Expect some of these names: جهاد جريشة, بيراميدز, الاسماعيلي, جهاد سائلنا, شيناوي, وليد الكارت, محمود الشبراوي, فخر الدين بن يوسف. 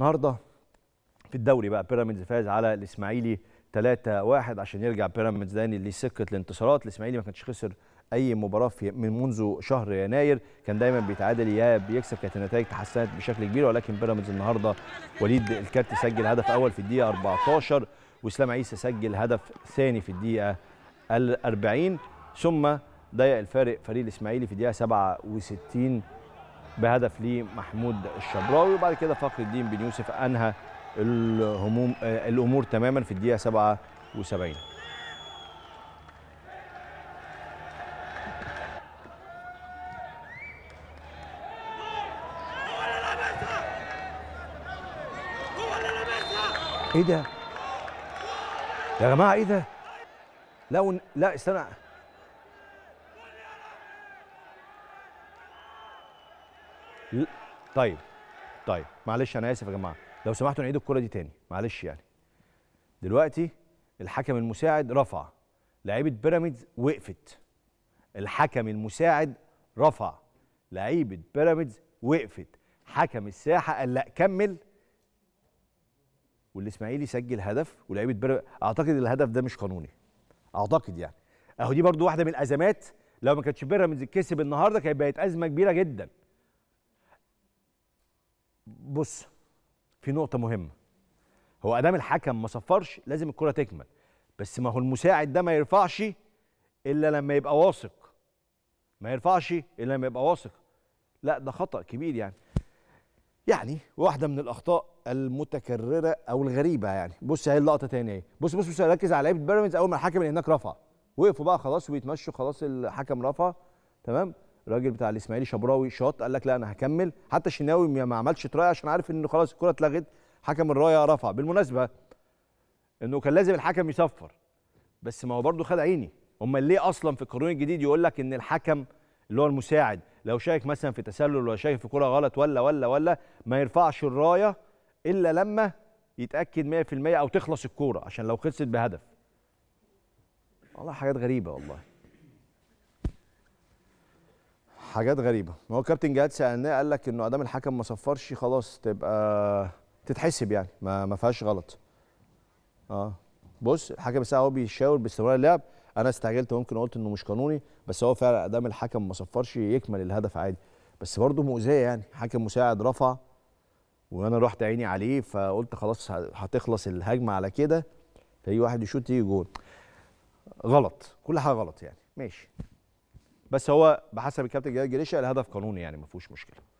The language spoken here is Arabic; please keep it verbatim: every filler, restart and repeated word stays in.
النهارده في الدوري بقى بيراميدز فاز على الاسماعيلي ثلاثة واحد عشان يرجع بيراميدز تاني لسكه الانتصارات. الاسماعيلي ما كانش خسر اي مباراه في من منذ شهر يناير، كان دايما بيتعادل يا بيكسب، كانت النتائج تحسنت بشكل كبير. ولكن بيراميدز النهارده وليد الكارت سجل هدف اول في الدقيقه أربعتاشر، واسلام عيسى سجل هدف ثاني في الدقيقه الأربعين، ثم ضيق الفارق فريق الاسماعيلي في الدقيقه سبعة وستين بهدف لمحمود الشبراوي. وبعد كده فخر الدين بن يوسف انهى الهموم الامور تماما في الدقيقه سبعة وسبعين. ايه ده يا جماعه؟ ايه ده؟ لا ون... لا استنى، طيب طيب معلش انا اسف يا جماعه، لو سمحتوا نعيد الكره دي تاني معلش. يعني دلوقتي الحكم المساعد رفع، لعيبه بيراميدز وقفت، الحكم المساعد رفع، لعيبه بيراميدز وقفت، حكم الساحه قال لا كمل، والاسماعيلي سجل هدف ولعيبه بيراميدز. اعتقد الهدف ده مش قانوني، اعتقد يعني اهو دي برضو واحده من الازمات. لو ما كانتش بيراميدز كسب النهارده كانت بقت ازمه كبيره جدا. بص، في نقطة مهمة، هو أدام الحكم ما صفرش لازم الكرة تكمل، بس ما هو المساعد ده ما يرفعش إلا لما يبقى واثق، ما يرفعش إلا لما يبقى واثق، لا ده خطأ كبير يعني. يعني واحدة من الأخطاء المتكررة أو الغريبة يعني. بص أهي اللقطة تاني أهي، بص بص بص ركز على لعيبة بيراميدز. أول ما الحكم اللي هناك رفع وقفوا بقى خلاص ويتمشوا، خلاص الحكم رفع تمام. الراجل بتاع الاسماعيلي شبراوي شاط قال لك لا انا هكمل، حتى شيناوي ما عملش ترايه عشان عارف ان خلاص الكره اتلغت، حكم الرايه رفع. بالمناسبه انه كان لازم الحكم يصفر، بس ما هو برضه خد عيني. امال ليه اصلا في القانون الجديد يقول لك ان الحكم اللي هو المساعد لو شايك مثلا في تسلل ولا شايك في كره غلط ولا ولا ولا ما يرفعش الرايه الا لما يتاكد مية في المية او تخلص الكوره، عشان لو خلصت بهدف. والله حاجات غريبه، والله حاجات غريبه. ما هو كابتن جهاد سائلنا قال لك انه ادام الحكم ما صفرش خلاص تبقى تتحسب يعني، ما ما فيهاش غلط. اه بص الحكم الساعه هو بيشاور باستمرار اللعب، انا استعجلت ممكن قلت انه مش قانوني، بس هو فعلا ادام الحكم ما صفرش يكمل الهدف عادي، بس برضه مؤذيه يعني. حكم مساعد رفع وانا رحت عيني عليه فقلت خلاص هتخلص الهجمه على كده، فيجي واحد يشوط يجي جول. غلط، كل حاجه غلط يعني، ماشي. بس هو بحسب الكابتن جهاد جريشة الهدف قانوني يعني، ما فيهوش مشكله.